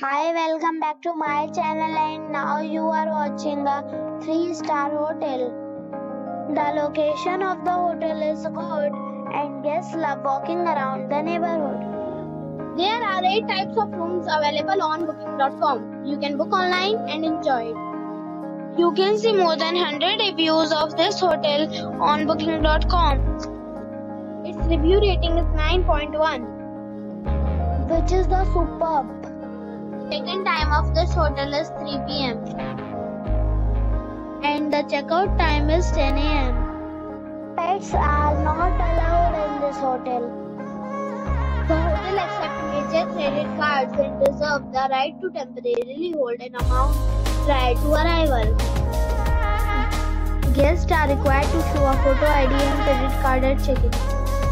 Hi, welcome back to my channel, and now you are watching a 3-star hotel. The location of the hotel is good and guests love walking around the neighborhood. There are 8 types of rooms available on booking.com. You can book online and enjoy it. You can see more than 100 reviews of this hotel on booking.com. Its review rating is 9.1, which is the superb. Check-in time of this hotel is 3 p.m. and the checkout time is 10 a.m. Pets are not allowed in this hotel. The hotel accepts major credit cards and reserves the right to temporarily hold an amount prior to arrival. Guests are required to show a photo ID and credit card at check-in.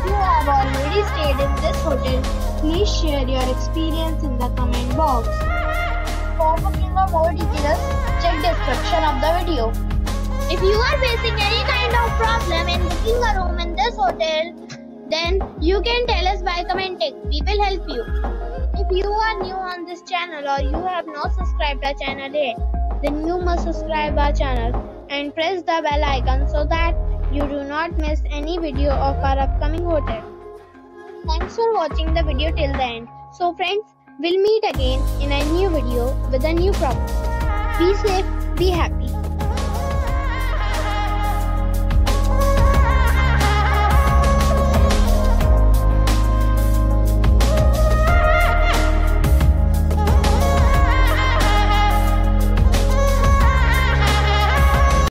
If you have already stayed in this hotel, please share your experience in the comment box. For booking or more details, check description of the video. If you are facing any kind of problem in booking a room in this hotel, then you can tell us by commenting. We will help you. If you are new on this channel or you have not subscribed our channel yet, then you must subscribe our channel and press the bell icon so that you do not miss any video of our upcoming hotel. Thanks for watching the video till the end. So friends, we'll meet again in a new video with a new property. Be safe, be happy.